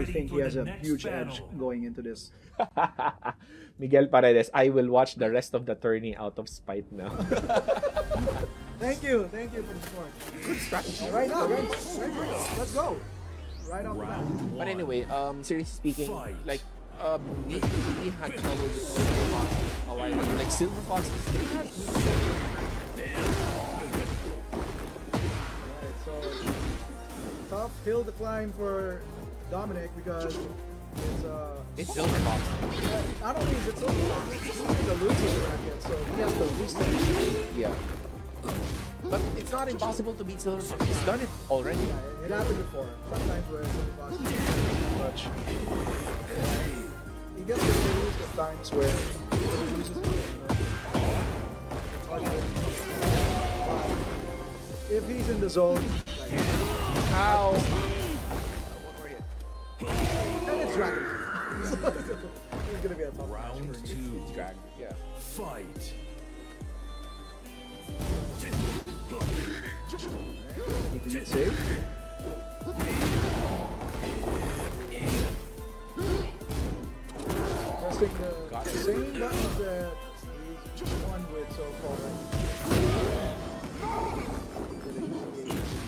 I think he has a huge edge going into this. Miguel Paredes, I will watch the rest of the tourney out of spite now. Thank you for the support. Good strategy. Right now, let's go. Right off the bat. But anyway, seriously speaking, like, Neek really had trouble with Silver Fox a while ago. Like, Silver Fox is pretty hard. Alright, so, tough hill to climb for Dominic because it's Silver Fox. I don't think it's Silver Fox. It's the losing bracket, so he has the least of the yeah. But it's not impossible to beat Silver Fox. He's done it already. Yeah, it happened before. Sometimes where Silver Fox is too much. He gets to lose the times where he loses the game. If he's in the zone, like, how? One more hit. And it's dragon. He's gonna be a top round match. 2. It's dragon, yeah. Fight. You can save. The same buttons that he's won with so far.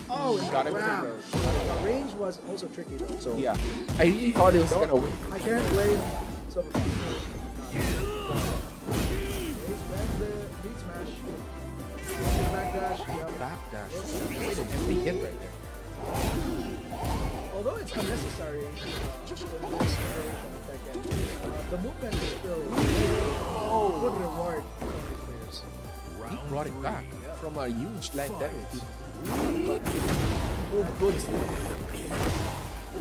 Oh, he got it. Wow. The range was also tricky though. So yeah, I really thought he was going to win. I can't blame Silver Fox. Beat smash. Backdash. Backdash. It's an empty hit right there. Although it's unnecessary, the movement is still good reward for the players. He brought it back from a huge land damage. Oh, good.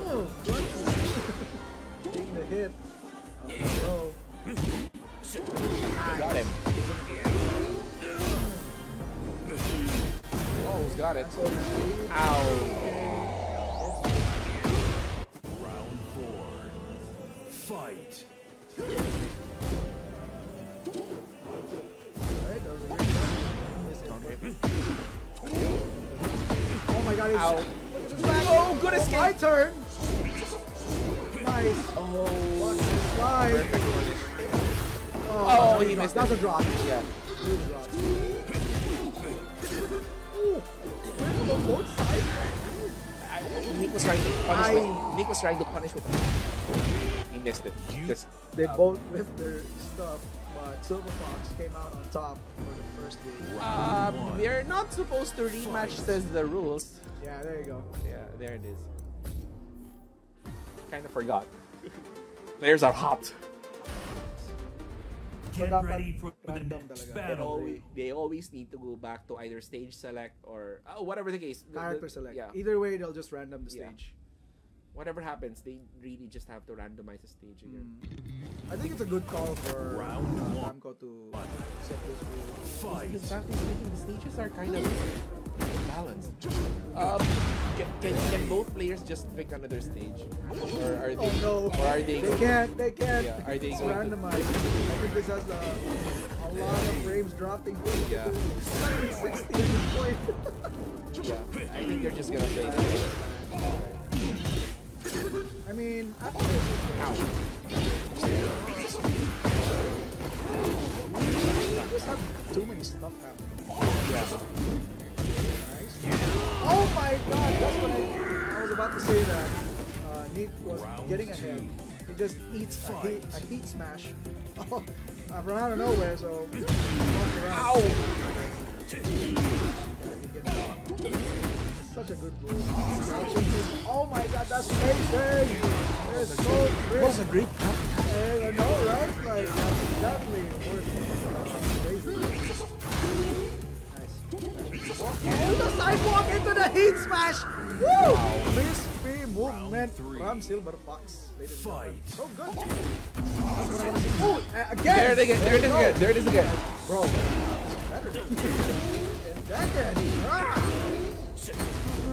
Oh, good. Taking the hit. Oh, got him. Oh, he's got it. Ow. Fight. Oh my god, it's back. Oh, good escape. My turn. Nice. Oh, slide. Oh, he missed. That's a drop. Yeah. Good drop. Ooh. On both sides. Nick was trying to punish with him. Missed it. They both whiffed their stuff, but Silver Fox came out on top for the first game. They're not supposed to rematch, says the rules. Yeah, there you go. Yeah, there it is. Kind of forgot. Players are hot. Get ready for the next battle. They always need to go back to either stage select or whatever the case. Character select. Yeah. Either way, they'll just random the stage. Whatever happens, they really just have to randomize the stage again. I think it's a good call for Namco to set this rule. Because the stages are kind of balanced. Can both players just pick another stage? Or are they? Oh, no. Or are they? They can't. They can't. Yeah, are they? It's randomized. I think this has a lot of frames dropping. Yeah. 16 point. Yeah. I think they're just gonna play that. I mean, I think we just have too many stuff happening. Yeah. Oh my god, that's what I was about to say that Neek was getting ahead. He just eats a heat smash. Oh, I've run out of nowhere, so. Ow! Such a good blow. Oh my god, that's amazing! That's so great! That was a great cut. I know, right? Like, that's definitely worth it. Nice. And the sidewalk into the heat smash! Woo! Crispy movement from Silver Fox. Fight. So good. Oh, again! There it is again, there it is again. Bro, that's better. And that again. Ah!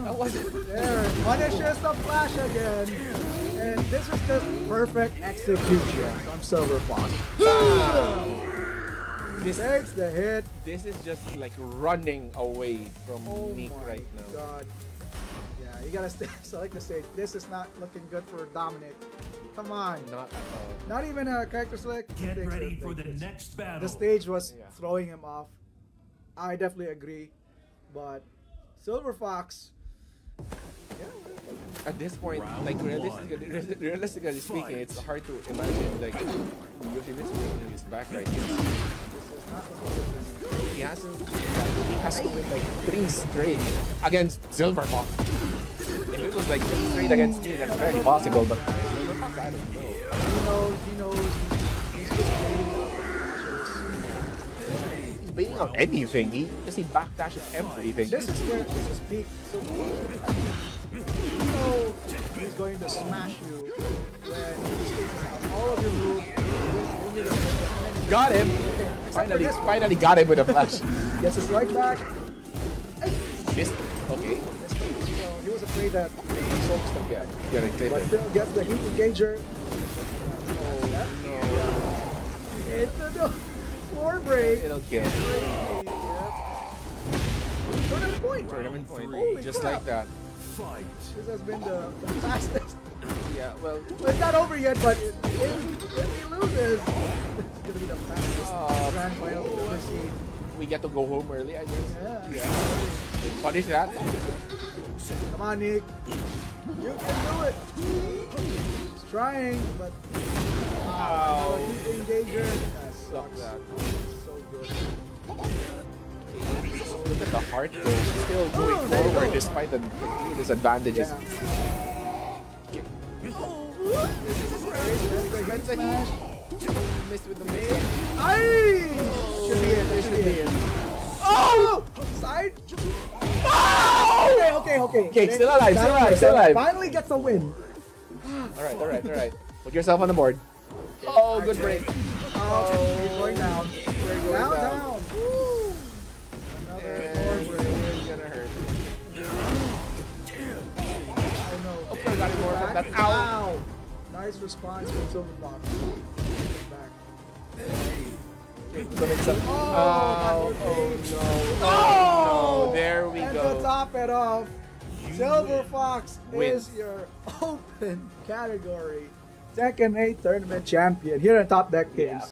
That wasn't there. Punishes the flash again. And this is just perfect execution from Silver Fox. This takes the hit. This is just like running away from Neek right now. God. Yeah, you gotta stay. So like I said, this is not looking good for Dominic. Come on. Not even a character select. Get ready for the next battle. The stage was throwing him off. I definitely agree. But Silver Fox, at this point, like realistically speaking, it's hard to imagine like Yoshimitsu in his back right here. He has to win like 3 straight against Silver Fox. If it was like 3 straight against me, that's very possible, but I don't know. He's beating on anything, he just backdashes everything. This is where this is peak. You know he's going to smash you when all of your moves. Got him! Finally got him with a flash. Gets his right back. Missed. Okay. He was afraid that he soaks the guy. But still gets the heat engager. Oh, that no. It's a floor break. It'll kill. Tournament point. Tournament point. Holy just crap. Like that. Fight. This has been the fastest. Yeah, well, it's not over yet, but if he loses, it's gonna be the fastest grand final we've ever seen. We get to go home early, I guess. Yeah. What is that? Come on, Nick. You can do it. He's trying, but he's in danger. That sucks. That. So good. Look at the heart, though. He's still going forward despite the disadvantages. Missed with the main. Should be in. Oh! Side. Oh! Okay, still alive. Finally gets a win. Alright. Put yourself on the board. Oh, good break. Oh, we're going down. We're going down. Woo! Another board break is gonna hurt. Oh no. Okay, I got it more. That's out. Nice response from Silver Fox. Oh no! There we go. To top it off, Silver Fox is your open category Tekken 8 tournament champion here on Top Deck Games.